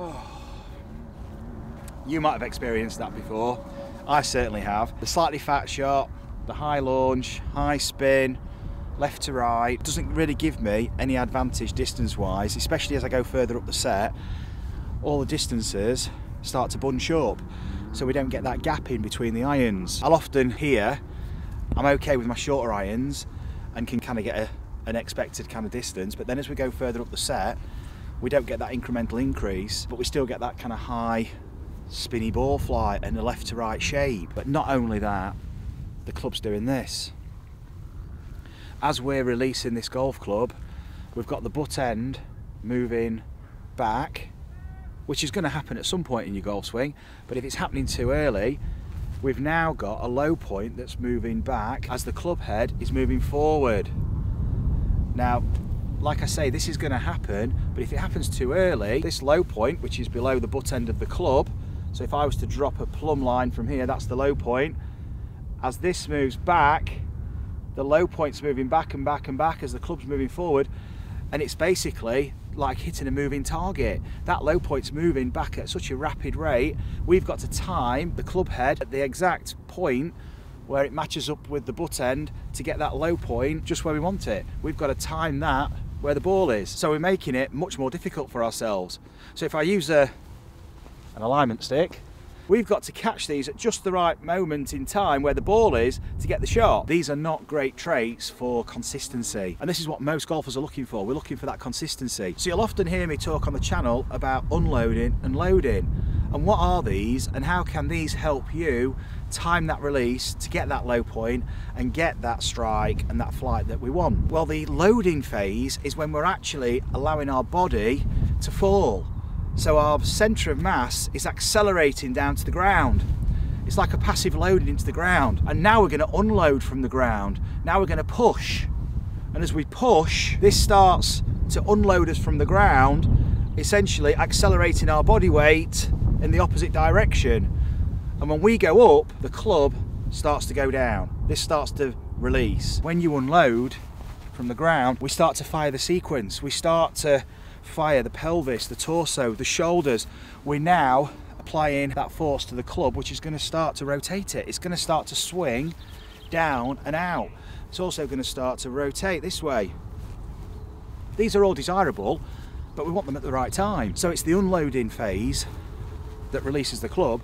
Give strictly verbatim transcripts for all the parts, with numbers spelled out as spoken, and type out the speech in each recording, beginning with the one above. Oh. You might have experienced that before. I certainly have. The slightly fat shot, the high launch, high spin, left to right, doesn't really give me any advantage distance-wise, especially as I go further up the set. All the distances start to bunch up, so we don't get that gap in between the irons. I'll often hear, I'm okay with my shorter irons and can kind of get a, an expected kind of distance, but then as we go further up the set, we don't get that incremental increase, but we still get that kind of high spinny ball flight and the left to right shape. But not only that, the club's doing this. As we're releasing this golf club, we've got the butt end moving back, which is going to happen at some point in your golf swing, but if it's happening too early, we've now got a low point that's moving back as the club head is moving forward. Now, like I say, this is going to happen, but if it happens too early, this low point, which is below the butt end of the club, so if I was to drop a plumb line from here, that's the low point. As this moves back, the low point's moving back and back and back as the club's moving forward, and it's basically like hitting a moving target. That low point's moving back at such a rapid rate, we've got to time the club head at the exact point where it matches up with the butt end to get that low point just where we want it. We've got to time that where the ball is. So we're making it much more difficult for ourselves. So if I use a, an alignment stick, we've got to catch these at just the right moment in time where the ball is to get the shot. These are not great traits for consistency. And this is what most golfers are looking for. We're looking for that consistency. So you'll often hear me talk on the channel about unloading and loading. And what are these and how can these help you time that release to get that low point and get that strike and that flight that we want? Well, the loading phase is when we're actually allowing our body to fall. So our centre of mass is accelerating down to the ground. It's like a passive loading into the ground. And now we're going to unload from the ground. Now we're going to push. And as we push, this starts to unload us from the ground, essentially accelerating our body weight in the opposite direction. And when we go up, the club starts to go down. This starts to release. When you unload from the ground, we start to fire the sequence. We start to fire the pelvis, the torso, the shoulders. We're now applying that force to the club, which is going to start to rotate it. It's going to start to swing down and out. It's also going to start to rotate this way. These are all desirable, but we want them at the right time. So it's the unloading phase that releases the club,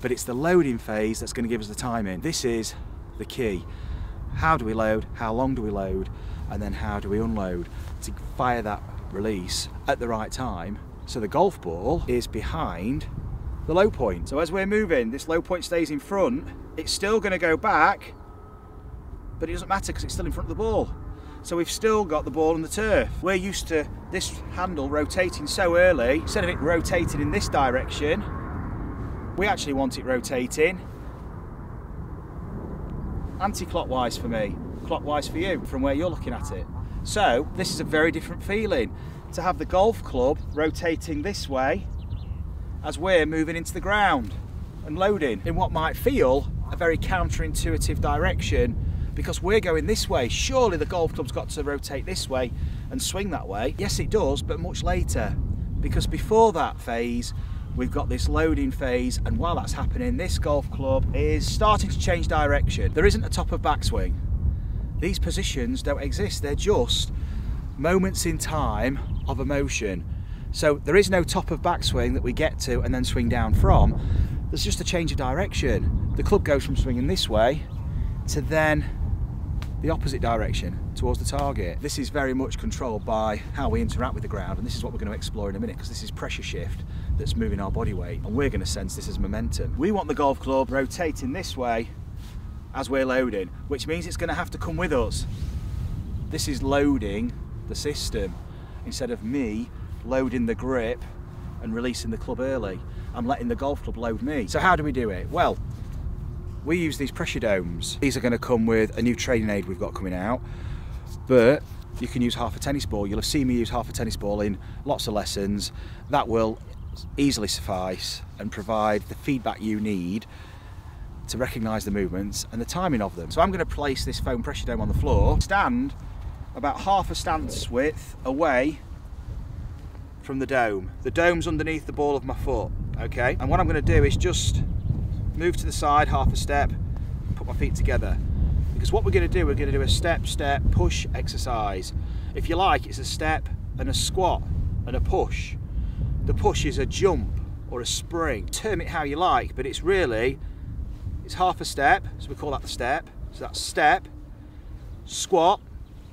but it's the loading phase that's going to give us the timing. This is the key. How do we load? How long do we load? And then how do we unload to fire that release at the right time, so the golf ball is behind the low point. So as we're moving, this low point stays in front. It's still going to go back, but it doesn't matter because it's still in front of the ball. So we've still got the ball on the turf. We're used to this handle rotating so early. Instead of it rotating in this direction, we actually want it rotating anti-clockwise for me, clockwise for you from where you're looking at it. So this is a very different feeling, to have the golf club rotating this way as we're moving into the ground and loading in what might feel a very counterintuitive direction, because we're going this way. Surely the golf club's got to rotate this way and swing that way. Yes, it does, but much later, because before that phase, we've got this loading phase, and while that's happening, this golf club is starting to change direction. There isn't a top of backswing. These positions don't exist. They're just moments in time of emotion. So there is no top of backswing that we get to and then swing down from. There's just a change of direction. The club goes from swinging this way to then the opposite direction towards the target. This is very much controlled by how we interact with the ground, and this is what we're going to explore in a minute, because this is pressure shift that's moving our body weight, and we're going to sense this as momentum. We want the golf club rotating this way as we're loading, which means it's going to have to come with us. This is loading the system instead of me loading the grip and releasing the club early. I'm letting the golf club load me. So how do we do it? Well, we use these pressure domes. These are going to come with a new training aid we've got coming out, but you can use half a tennis ball. You'll have seen me use half a tennis ball in lots of lessons. That will easily suffice and provide the feedback you need to recognise the movements and the timing of them. So I'm going to place this foam pressure dome on the floor, stand about half a stance width away from the dome. The dome's underneath the ball of my foot, okay? And what I'm gonna do is just move to the side half a step, put my feet together. Because what we're gonna do, we're gonna do a step, step, push exercise. If you like, it's a step and a squat and a push. The push is a jump or a spring. Term it how you like, but it's really, it's half a step, so we call that the step. So that's step, squat,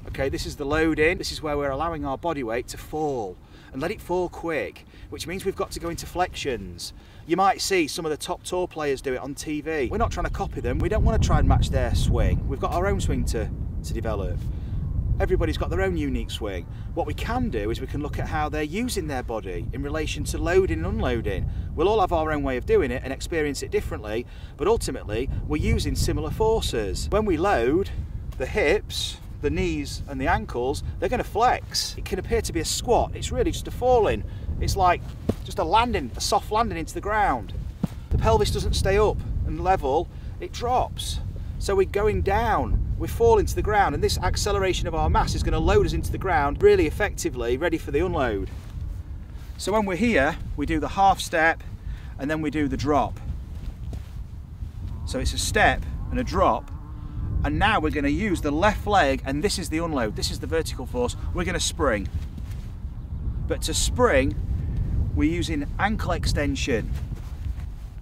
okay, this is the load in. This is where we're allowing our body weight to fall and let it fall quick, which means we've got to go into flexions. You might see some of the top tour players do it on T V. We're not trying to copy them. We don't want to try and match their swing. We've got our own swing to, to develop. Everybody's got their own unique swing. What we can do is we can look at how they're using their body in relation to loading and unloading. We'll all have our own way of doing it and experience it differently, but ultimately we're using similar forces. When we load, the hips, the knees and the ankles, they're going to flex. It can appear to be a squat. It's really just a falling. It's like just a landing, a soft landing into the ground. The pelvis doesn't stay up and level, it drops. So we're going down. We're falling to the ground, and this acceleration of our mass is going to load us into the ground really effectively, ready for the unload. So when we're here, we do the half step and then we do the drop. So it's a step and a drop, and now we're going to use the left leg, and this is the unload, this is the vertical force. We're going to spring. But to spring, we're using ankle extension,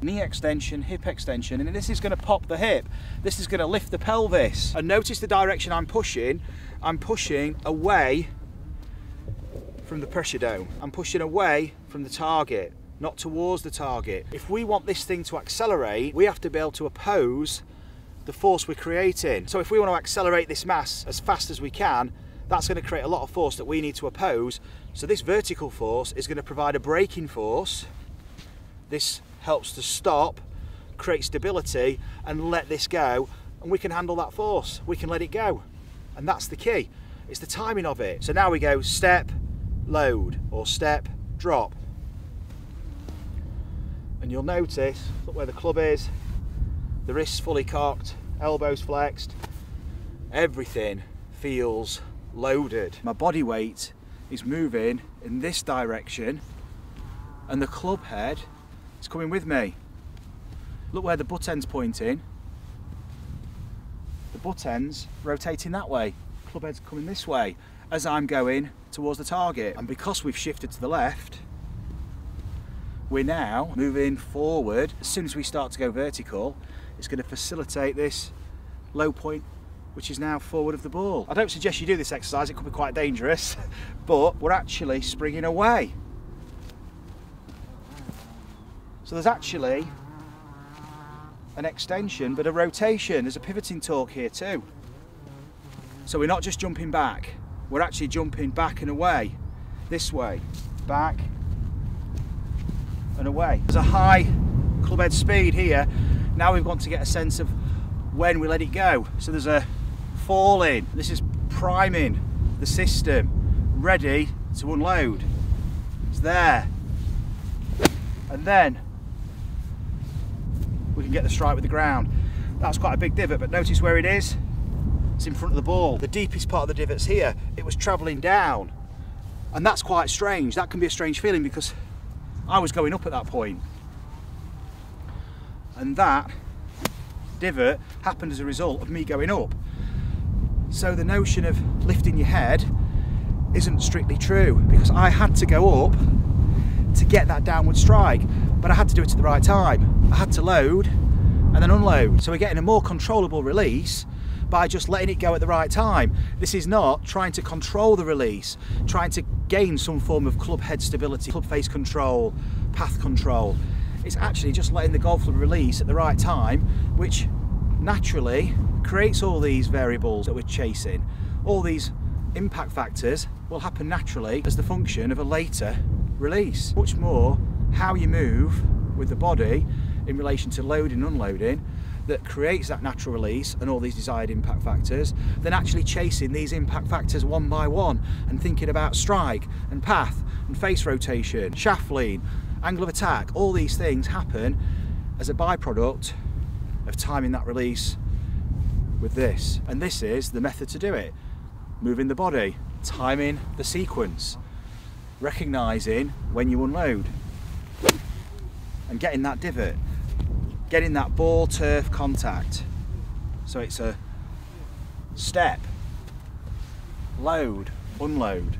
knee extension, hip extension, and this is going to pop the hip. This is going to lift the pelvis. And notice the direction I'm pushing. I'm pushing away from the pressure dome. I'm pushing away from the target, not towards the target. If we want this thing to accelerate, we have to be able to oppose the force we're creating. So if we want to accelerate this mass as fast as we can, that's going to create a lot of force that we need to oppose. So this vertical force is going to provide a braking force. This helps to stop, create stability, and let this go, and we can handle that force. We can let it go, and that's the key. It's the timing of it. So now we go step, load, or step, drop. And you'll notice, look where the club is, the wrists fully cocked, elbows flexed, everything feels loaded. My body weight is moving in this direction, and the club head, it's coming with me. Look where the butt end's pointing. The butt end's rotating that way. Club head's coming this way as I'm going towards the target. And because we've shifted to the left, we're now moving forward. As soon as we start to go vertical, it's going to facilitate this low point, which is now forward of the ball. I don't suggest you do this exercise. It could be quite dangerous, but we're actually springing away. So there's actually an extension, but a rotation. There's a pivoting torque here too. So we're not just jumping back, we're actually jumping back and away. This way, back and away. There's a high club head speed here. Now we want to get a sense of when we let it go. So there's a fall in. This is priming the system, ready to unload. It's there. And then we can get the strike with the ground. That's quite a big divot, but notice where it is. It's in front of the ball. The deepest part of the divot's here. It was travelling down, and that's quite strange. That can be a strange feeling because I was going up at that point, and that divot happened as a result of me going up. So the notion of lifting your head isn't strictly true, because I had to go up to get that downward strike, but I had to do it at the right time. I had to load and then unload. So we're getting a more controllable release by just letting it go at the right time. This is not trying to control the release, trying to gain some form of club head stability, club face control, path control. It's actually just letting the golf club release at the right time, which naturally creates all these variables that we're chasing. All these impact factors will happen naturally as the function of a later release. Much more how you move with the body in relation to loading and unloading that creates that natural release and all these desired impact factors, than actually chasing these impact factors one by one and thinking about strike and path and face rotation, shaft lean, angle of attack. All these things happen as a byproduct of timing that release with this. And this is the method to do it. Moving the body, timing the sequence. recognising when you unload and getting that divot, getting that ball turf contact. So it's a step, load, unload,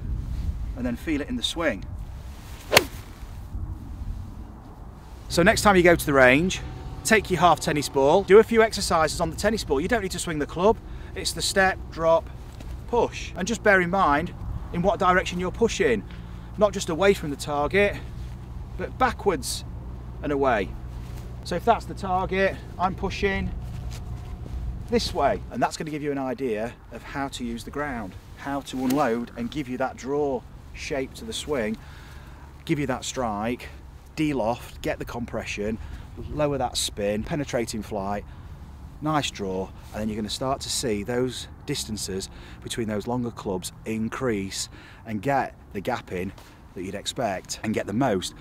and then feel it in the swing. So next time you go to the range, take your half tennis ball, do a few exercises on the tennis ball. You don't need to swing the club. It's the step, drop, push. And just bear in mind in what direction you're pushing. Not just away from the target, but backwards and away. So if that's the target, I'm pushing this way. And that's going to give you an idea of how to use the ground, how to unload and give you that draw shape to the swing, give you that strike, de-loft, get the compression, lower that spin, penetrating flight, nice draw, and then you're going to start to see those distances between those longer clubs increase and get the gap in that you'd expect and get the most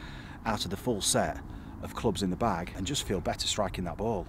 out of the full set of clubs in the bag and just feel better striking that ball.